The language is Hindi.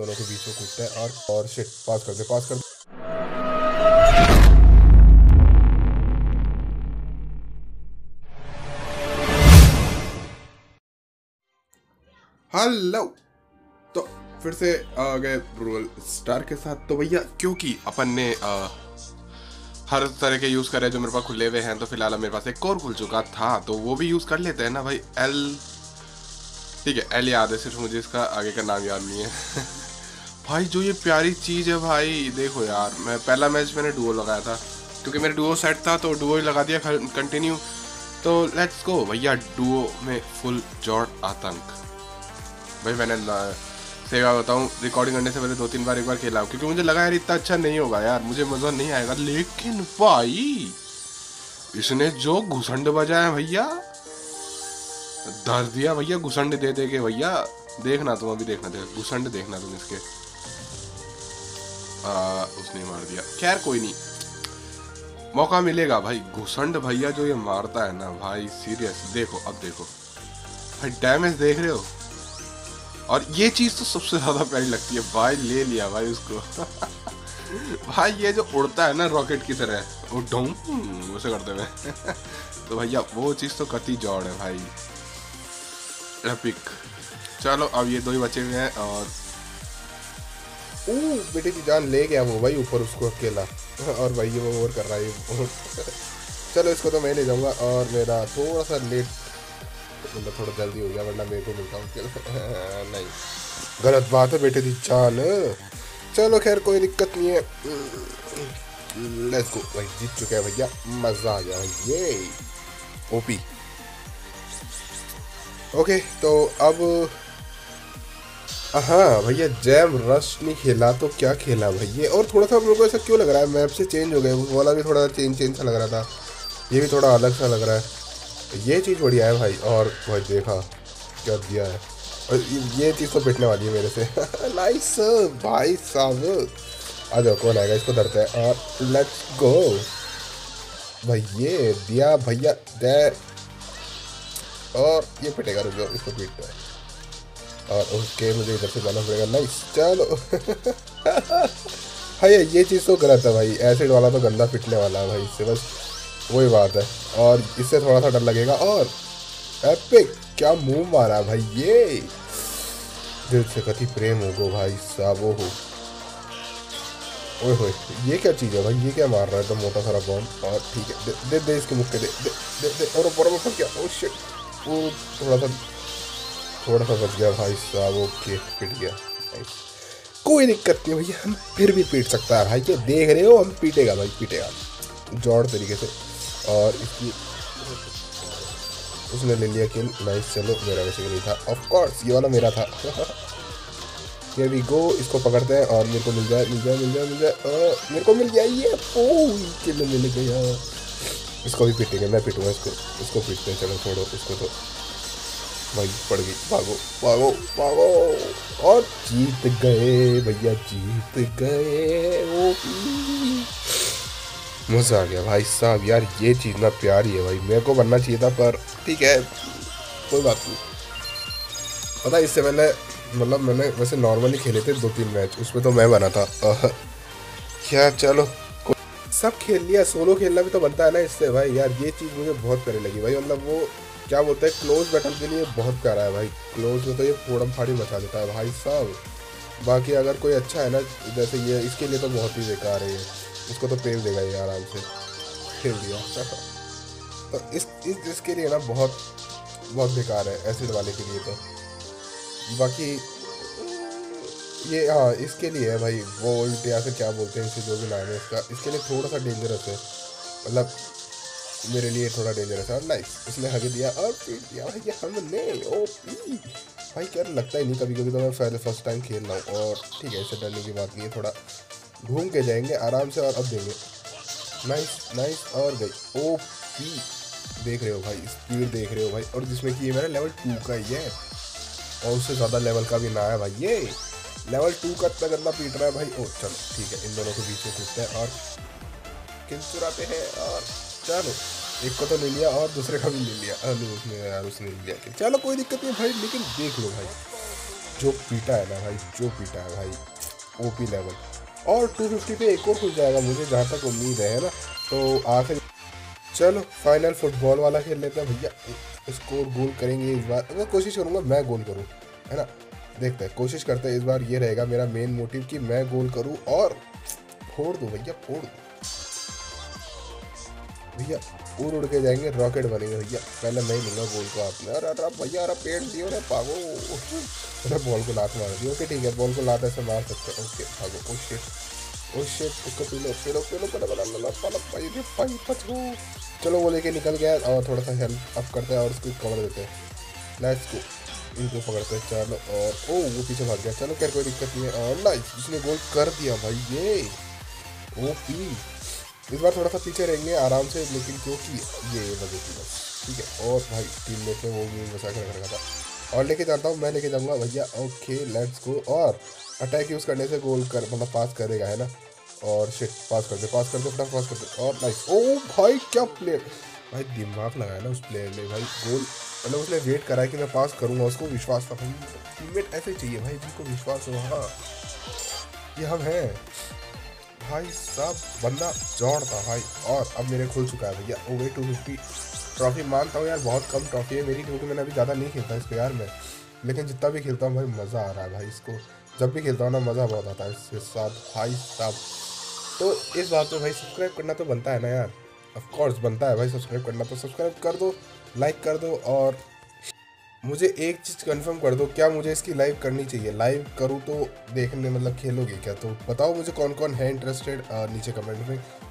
दोनों के बीच में कूदता है और शिट, पास कर दे। हेलो, तो फिर से आ गए रूरल स्टार के साथ। तो भैया क्योंकि अपन ने हर तरह के यूज़ करे जो मेरे पास खुले हुए हैं, तो फिलहाल मेरे पास एक और खुल चुका था तो वो भी यूज़ कर लेते हैं ना भाई। एल, ठीक है एल याद है, सिर्फ मुझे इसका आगे का नाम याद नहीं है। भाई जो ये प्यारी चीज़ है भाई, देखो यार, मैं पहला मैच मैंने डुओ लगाया था क्योंकि मेरा डुओ सेट था तो डुओ ही लगा दिया कंटिन्यू। तो लेट्स गो भैया, डुओ में फुल जॉट आतंक। भाई मैंने सेवा बताऊँ, रिकॉर्डिंग करने से पहले 2-3 बार एक बार खेला क्योंकि मुझे लगा यार इतना अच्छा नहीं होगा यार, मुझे मज़ा नहीं आएगा, लेकिन भाई इसने जो घुसंड बजाया भैया, धर दिया भैया, घुसंड दे दे के भैया। देखना तुम, अभी देखना, देख घुसंड देखना तुम इसके। उसने मार दिया, खैर कोई नहीं, मौका मिलेगा भाई। घुसंड भैया जो ये मारता है ना भाई, सीरियस, देखो अब देखो भाई, डैमेज देख रहे हो। और ये चीज़ तो सबसे ज़्यादा प्यारी लगती है भाई, ले लिया भाई उसको। भाई ये जो उड़ता है ना रॉकेट की तरह, वो डोम उसे करते हुए। तो भैया वो चीज़ तो कति जौड़ है भाई, एपिक। चलो अब ये 2 ही बचे हुए हैं और ओ बेटे की जान ले गया वो भाई ऊपर उसको अकेला। और भाई ये वो ओवर कर रहा है। चलो इसको तो मैं ले जाऊंगा। और मेरा थोड़ा सा लेट, मतलब थोड़ा जल्दी हो गया वरना मेरे को मिलता हूँ। नहीं, गलत बात है बेटे की जान। चलो खैर कोई दिक्कत नहीं है, लेट्स गो भाई, जीत चुके हैं भैया, मज़ा आ गया। ये ओपी ओके। तो अब हाँ भैया, जैम रश नहीं खेला तो क्या खेला भैया। और थोड़ा सा मेरे को ऐसा क्यों लग रहा है, मैप से चेंज हो गए, वो वाला भी थोड़ा चेंज सा लग रहा था, ये भी थोड़ा अलग सा लग रहा है। ये चीज़ बढ़िया है भाई। और भाई देखा क्या दिया है, और ये चीज़ तो पिटने वाली है मेरे से। नाइस भाई साहब, आ जाओ, कौन आएगा, इसको धरते हैं और लेट्स गो भाई। ये दिया भैया दे, और ये पिटेगा, रुक जाओ, इसको पीटते हैं। और उसके मुझे इधर से जाना पड़ेगा, नाइस। चलो भाई ये चीज़ तो गलत है भाई, एसिड वाला तो गंदा पिटने वाला है भाई, इससे बस वही बात है। और इससे थोड़ा सा डर लगेगा। और एपिक क्या मुंह मारा भाई, ये दिल से कति प्रेम होगो भाई साहब। ओए होए ये क्या चीज़ है भाई, ये क्या मार रहा है तो मोटा सारा बॉम्ब। और ठीक है, दे दे इसके मुक्के, दे। और वो क्या, ओ शिट, वो थोड़ा सा बच गया भाई साहब। ओके पिट गया, कोई दिक्कत नहीं भैया, हम फिर भी पीट सकता है भाई, ये देख रहे हो, हम पीटेगा भाई, पीटेगा जोड़ तरीके से। और इसकी उसने ले लिया कि नाइस। चलो मेरा वैसे नहीं था, ऑफकोर्स ये वाला मेरा था। ये भी गो, इसको पकड़ते हैं और मेरे को मिल जाए। मेरे को मिल जाइए, ओ मिल गया। इसको भी पीटेंगे, मैं पीटूंगा इसको पीटते हैं। चलो छोड़ो इसको, तो भाई पड़ गई, भागो। और जीत गए भैया, जीत गए, वो मज़ा आ गया भाई साहब। यार ये चीज़ ना प्यारी है भाई, मेरे को बनना चाहिए था पर ठीक है कोई बात नहीं। पता इससे पहले मतलब मैंने वैसे नॉर्मली खेले थे 2-3 मैच, उसमें तो मैं बना था क्या। चलो सब खेल लिया, सोलो खेलना भी तो बनता है ना इससे भाई। यार ये चीज़ मुझे बहुत प्यारी लगी भाई, मतलब वो क्या बोलते हैं क्लोज बैटल के लिए बहुत प्यारा है भाई। क्लोज में तो ये फोड़म फाड़ी मचा देता है भाई साहब। बाकी अगर कोई अच्छा है ना जैसे ये, इसके लिए तो बहुत ही बेकार है ये, इसको तो पेल देगा ये आराम से, खेल दिया। तो इसके लिए ना बहुत बेकार है एसिड वाले के लिए। तो बाकी ये हाँ इसके लिए है भाई वोल्ट या फिर क्या बोलते हैं इसे, जो भी नाम है इसका, इसके लिए थोड़ा सा डेंजरस है, मतलब मेरे लिए थोड़ा डेंजरस है। नाइस, इसने हगे दिया और पीट दिया भैया हमने, ओपी भाई। क्या लगता ही नहीं कभी तो, मैं फर्स्ट टाइम खेल रहा हूँ। और ठीक है, इससे डरने की बात नहीं है, थोड़ा घूम के जाएंगे आराम से और अब देंगे। नाइस। और भाई ओपी, देख रहे हो भाई स्पीड, देख रहे हो भाई। और जिसमें कि ये मेरा लेवल 2 का ही है और उससे ज़्यादा लेवल का भी ना है भाई, ये लेवल 2 का इतना गंदा पीट रहा है भाई। ओ चलो ठीक है, इन दोनों के बीच में कूदते हैं और किल चुराते हैं। और चलो एक को तो ले लिया और दूसरे का भी ले लिया, उसने यार उसने लिया। चलो कोई दिक्कत नहीं भाई, लेकिन देख लो भाई जो पीटा है ना भाई, जो पीटा है भाई ओपी लेवल। और 250 पे एक और कुछ जाएगा मुझे जहाँ तक उम्मीद है ना। तो आखिर चलो फाइनल फुटबॉल वाला खेल लेते हैं भैया। स्कोर गोल करेंगे इस बार, मैं कोशिश करूँगा मैं गोल करूँ है ना, देखते हैं कोशिश करते हैं इस बार। ये रहेगा मेरा मेन मोटिव कि मैं गोल करूँ और फोड़ दूँ भैया, फोड़ दूँ भैया। उड़ के जाएंगे, रॉकेट बनेंगे भैया। पहले मैं ही लूँगा गोल को आपने। अरे अरे भैया, अरे पेड़ दियो रे पागो। अरे बॉल को लात मार दी। ओके ठीक है, बॉल को लात ऐसे मार सकते हैं। ओके भागो, ओ शिट, ओ शिट, उसको पीलो पीलो पीलो पीलो। चलो वो लेके निकल गया और थोड़ा सा हेल्प अप करते हैं और उसको कवर देते हैं। नाइस, को इनको पकड़ते हैं चलो। और ओ वो पीछे भाग गया। चलो खैर कोई दिक्कत नहीं है। और नाइस, उसने गोल कर दिया भाई। ये ओ पी इस बार थोड़ा सा पीछे रहेंगे आराम से, लेकिन क्योंकि ये मजे की बस ठीक है। और भाई टीम मेट ने वो भी बचा के रख रखा था। और लेके जाता हूँ मैं, लेके जाऊँगा भैया। Okay let's go. और अटैक यूज़ करने से गोल कर मतलब पास करेगा है ना। और शिट, पास कर दे, पास कर दो, फटाफट पास कर दो। और नाइस। ओ भाई क्या प्लेयर भाई, दिमाग लगाया ना उस प्लेयर ने भाई। गोल मतलब उसने वेट करा कि मैं पास करूँगा, उसको विश्वास था भाई। टीम मेट ऐसे चाहिए भाई जिनको विश्वास हो, हाँ ये हम हैं भाई साहब। बंदा जोड़ था भाई। और अब मेरे खुल चुका है भैया ओवे 250 ट्रॉफी। मानता हूँ यार बहुत कम ट्रॉफी है मेरी, क्योंकि मैंने अभी ज़्यादा नहीं खेलता इस पे यार मैं। लेकिन जितना भी खेलता हूँ भाई मज़ा आ रहा है भाई। इसको जब भी खेलता हूँ ना मज़ा बहुत आता है इसके साथ भाई साहब। तो इस बात पर भाई सब्सक्राइब करना तो बनता है ना यार, ऑफकोर्स बनता है भाई सब्सक्राइब करना। तो सब्सक्राइब कर दो, लाइक कर दो। और मुझे एक चीज़ कंफर्म कर दो, क्या मुझे इसकी लाइव करनी चाहिए? लाइव करूँ तो देखने मतलब खेलोगे क्या? तो बताओ मुझे कौन कौन है इंटरेस्टेड नीचे कमेंट में।